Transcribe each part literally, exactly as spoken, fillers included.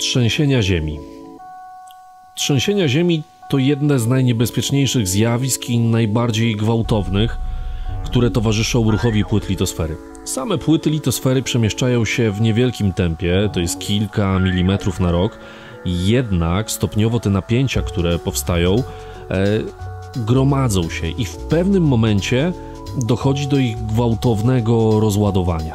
Trzęsienia ziemi. Trzęsienia ziemi to jedne z najniebezpieczniejszych zjawisk i najbardziej gwałtownych, które towarzyszą ruchowi płyt litosfery. Same płyty litosfery przemieszczają się w niewielkim tempie, to jest kilka milimetrów na rok, jednak stopniowo te napięcia, które powstają, e, gromadzą się i w pewnym momencie dochodzi do ich gwałtownego rozładowania.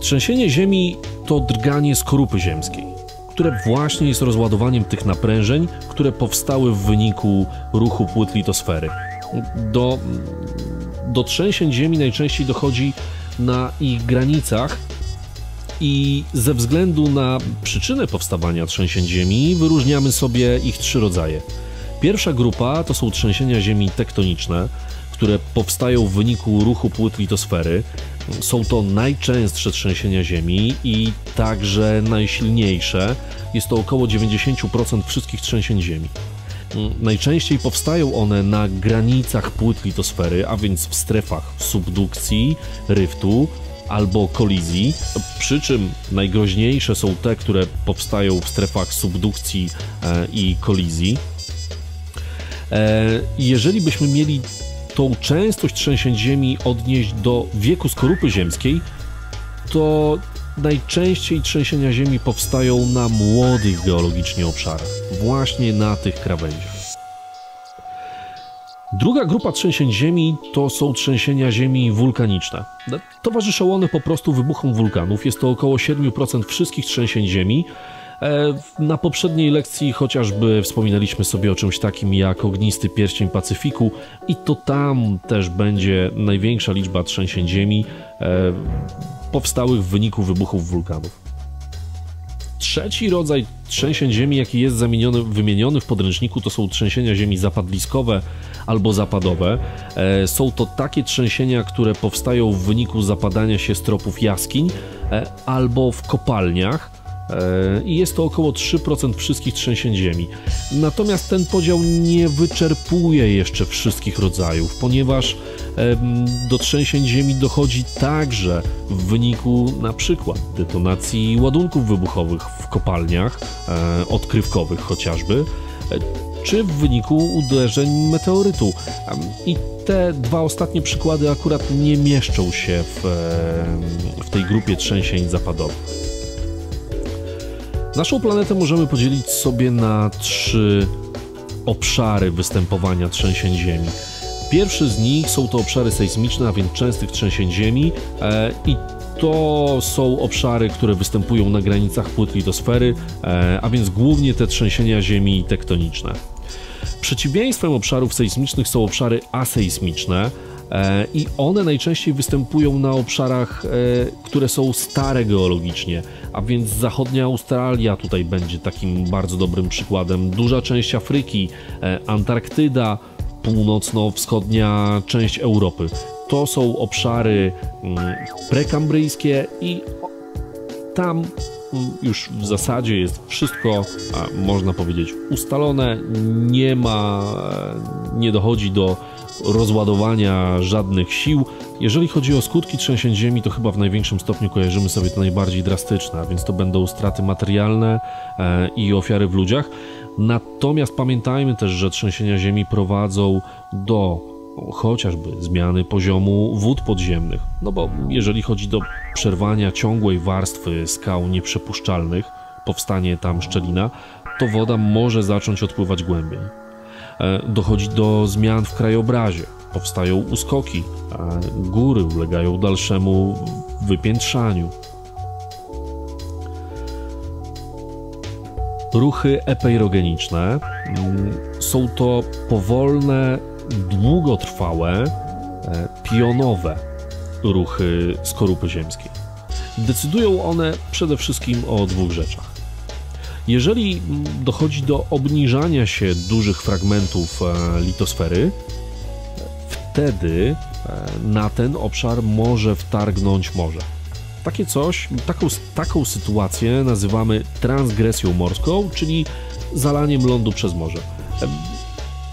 Trzęsienie ziemi to drganie skorupy ziemskiej, które właśnie jest rozładowaniem tych naprężeń, które powstały w wyniku ruchu płyt litosfery. Do, do trzęsień ziemi najczęściej dochodzi na ich granicach i ze względu na przyczynę powstawania trzęsień ziemi wyróżniamy sobie ich trzy rodzaje. Pierwsza grupa to są trzęsienia ziemi tektoniczne, które powstają w wyniku ruchu płyt litosfery. Są to najczęstsze trzęsienia ziemi i także najsilniejsze. Jest to około dziewięćdziesiąt procent wszystkich trzęsień ziemi. Najczęściej powstają one na granicach płyt litosfery, a więc w strefach subdukcji, ryftu albo kolizji, przy czym najgroźniejsze są te, które powstają w strefach subdukcji i kolizji. Jeżeli byśmy mieli tą częstość trzęsień ziemi odnieść do wieku skorupy ziemskiej, to najczęściej trzęsienia ziemi powstają na młodych geologicznie obszarach, właśnie na tych krawędziach. Druga grupa trzęsień ziemi to są trzęsienia ziemi wulkaniczne. Towarzyszą one po prostu wybuchom wulkanów. Jest to około siedem procent wszystkich trzęsień ziemi. Na poprzedniej lekcji chociażby wspominaliśmy sobie o czymś takim jak ognisty pierścień Pacyfiku i to tam też będzie największa liczba trzęsień ziemi powstałych w wyniku wybuchów wulkanów. Trzeci rodzaj trzęsień ziemi, jaki jest zamieniony, wymieniony w podręczniku, to są trzęsienia ziemi zapadliskowe albo zapadowe. Są to takie trzęsienia, które powstają w wyniku zapadania się stropów jaskiń albo w kopalniach. I jest to około trzy procent wszystkich trzęsień ziemi. Natomiast ten podział nie wyczerpuje jeszcze wszystkich rodzajów, ponieważ do trzęsień ziemi dochodzi także w wyniku na przykład detonacji ładunków wybuchowych w kopalniach, odkrywkowych chociażby, czy w wyniku uderzeń meteorytu. I te dwa ostatnie przykłady akurat nie mieszczą się w, w tej grupie trzęsień zapadowych. Naszą planetę możemy podzielić sobie na trzy obszary występowania trzęsień ziemi. Pierwszy z nich są to obszary sejsmiczne, a więc częstych trzęsień ziemi e, i to są obszary, które występują na granicach płyt litosfery, e, a więc głównie te trzęsienia ziemi tektoniczne. Przeciwieństwem obszarów sejsmicznych są obszary asejsmiczne e, i one najczęściej występują na obszarach, e, które są stare geologicznie. A więc zachodnia Australia tutaj będzie takim bardzo dobrym przykładem, duża część Afryki, Antarktyda, północno-wschodnia część Europy. To są obszary prekambryjskie i tam już w zasadzie jest wszystko, można powiedzieć, ustalone, nie ma, nie dochodzi do rozładowania żadnych sił. Jeżeli chodzi o skutki trzęsień ziemi, to chyba w największym stopniu kojarzymy sobie te najbardziej drastyczne, a więc to będą straty materialne i ofiary w ludziach. Natomiast pamiętajmy też, że trzęsienia ziemi prowadzą do chociażby zmiany poziomu wód podziemnych, no bo jeżeli chodzi do przerwania ciągłej warstwy skał nieprzepuszczalnych, powstanie tam szczelina, to woda może zacząć odpływać głębiej. Dochodzi do zmian w krajobrazie, powstają uskoki, a góry ulegają dalszemu wypiętrzaniu. Ruchy epeirogeniczne są to powolne, długotrwałe, pionowe ruchy skorupy ziemskiej. Decydują one przede wszystkim o dwóch rzeczach. Jeżeli dochodzi do obniżania się dużych fragmentów litosfery, wtedy na ten obszar może wtargnąć morze. Takie coś, taką, taką sytuację nazywamy transgresją morską, czyli zalaniem lądu przez morze.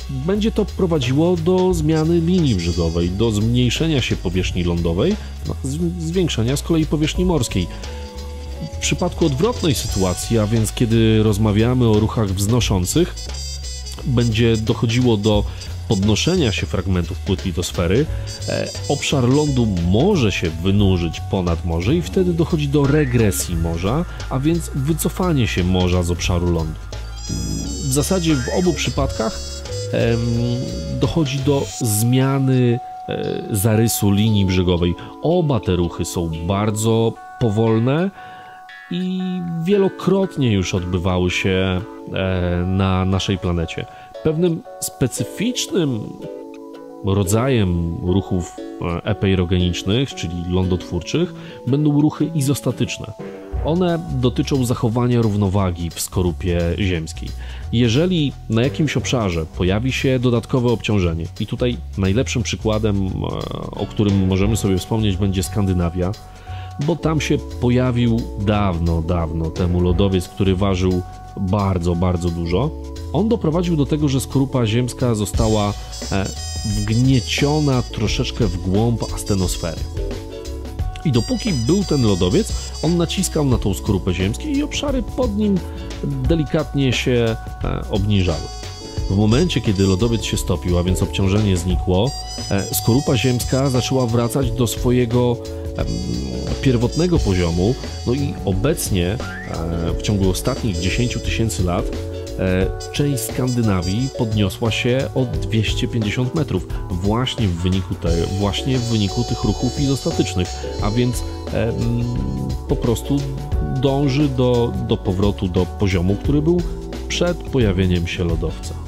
Będzie to prowadziło do zmiany linii brzegowej, do zmniejszenia się powierzchni lądowej, no, zwiększenia z kolei powierzchni morskiej. w przypadku odwrotnej sytuacji, a więc kiedy rozmawiamy o ruchach wznoszących, będzie dochodziło do podnoszenia się fragmentów płyt litosfery, obszar lądu może się wynurzyć ponad morze i wtedy dochodzi do regresji morza, a więc wycofanie się morza z obszaru lądu. W zasadzie w obu przypadkach dochodzi do zmiany zarysu linii brzegowej. Oba te ruchy są bardzo powolne i wielokrotnie już odbywały się na naszej planecie. Pewnym specyficznym rodzajem ruchów epeirogenicznych, czyli lądotwórczych, będą ruchy izostatyczne. One dotyczą zachowania równowagi w skorupie ziemskiej. Jeżeli na jakimś obszarze pojawi się dodatkowe obciążenie, i tutaj najlepszym przykładem, o którym możemy sobie wspomnieć, będzie Skandynawia, bo tam się pojawił dawno, dawno temu lodowiec, który ważył bardzo, bardzo dużo. On doprowadził do tego, że skorupa ziemska została wgnieciona troszeczkę w głąb astenosfery. I dopóki był ten lodowiec, on naciskał na tą skorupę ziemską i obszary pod nim delikatnie się obniżały. W momencie, kiedy lodowiec się stopił, a więc obciążenie znikło, skorupa ziemska zaczęła wracać do swojego pierwotnego poziomu. No i obecnie, w ciągu ostatnich dziesięciu tysięcy lat, część Skandynawii podniosła się o dwieście pięćdziesiąt metrów właśnie w wyniku, te, właśnie w wyniku tych ruchów izostatycznych, a więc em, po prostu dąży do, do powrotu do poziomu, który był przed pojawieniem się lodowca.